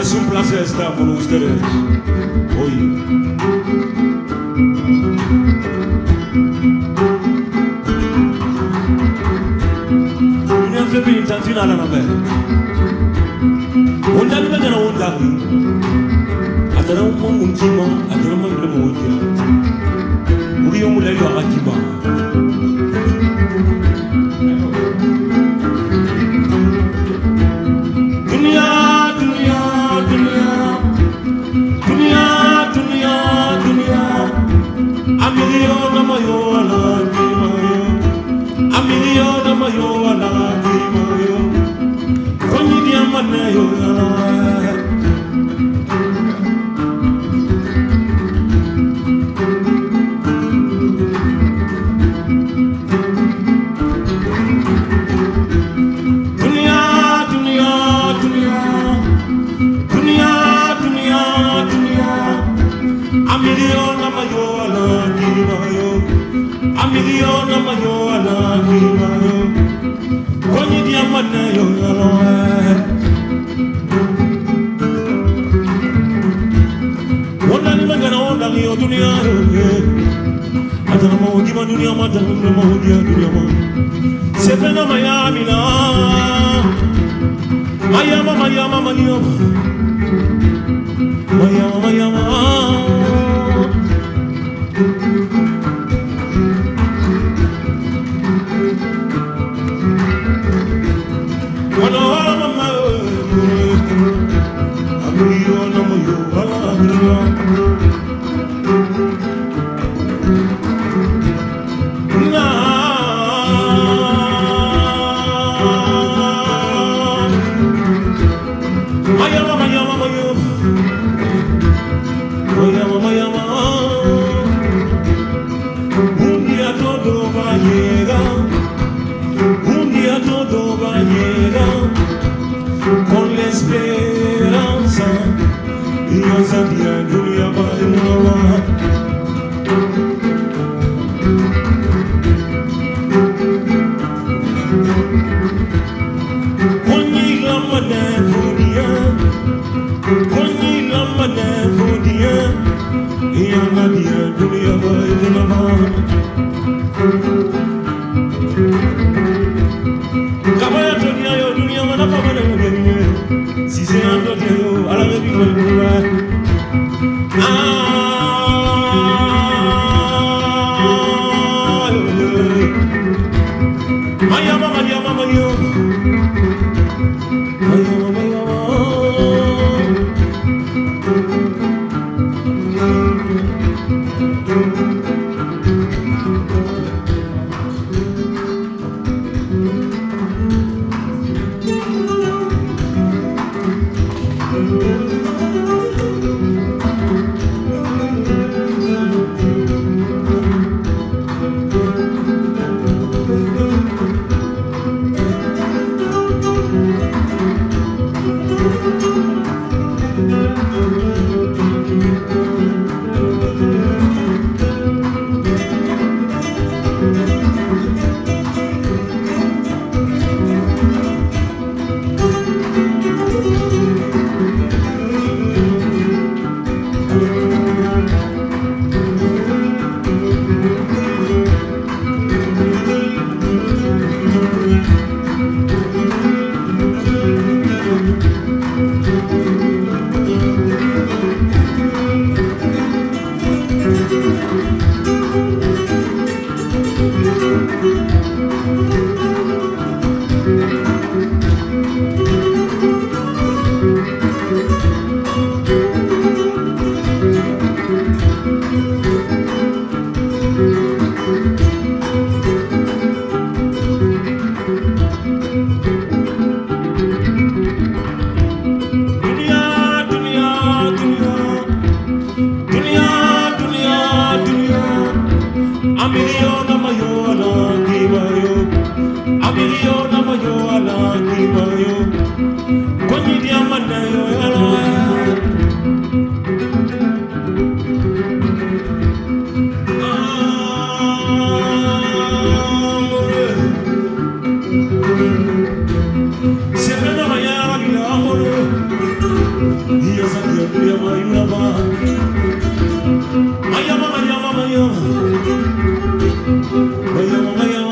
Es un placer estar con ustedes hoy. Dunia flipping tantina la nabe. Onda ni bejana onda ni. Atara umo untima, atara umo ibre moja. Uri omulai wa akiba. Se prende mañana mi amor y yo sabía que me amaba. Me llama, me llama, me llama. Me llama, me llama.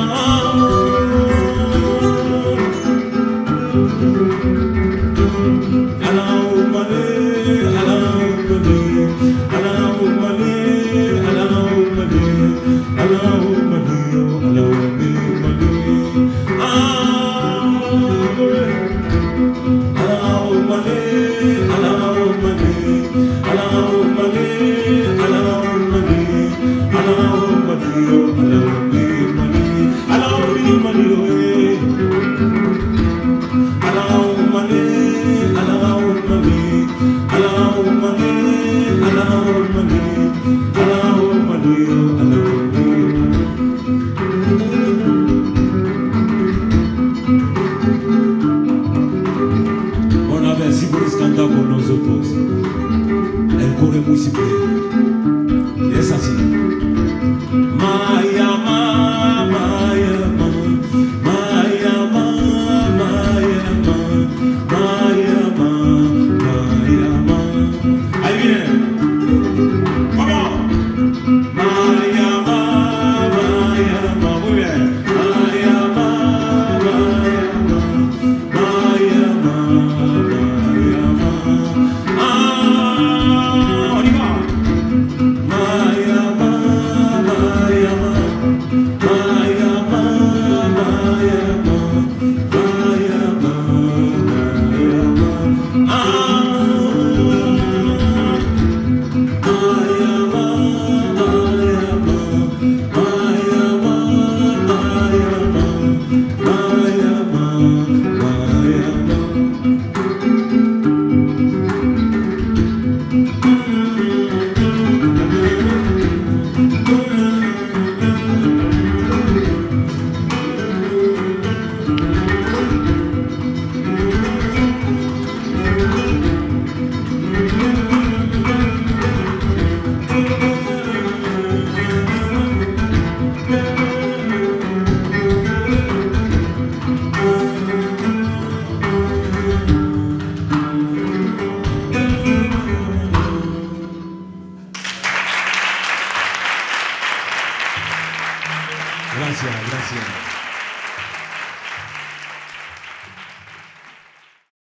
Gracias, gracias.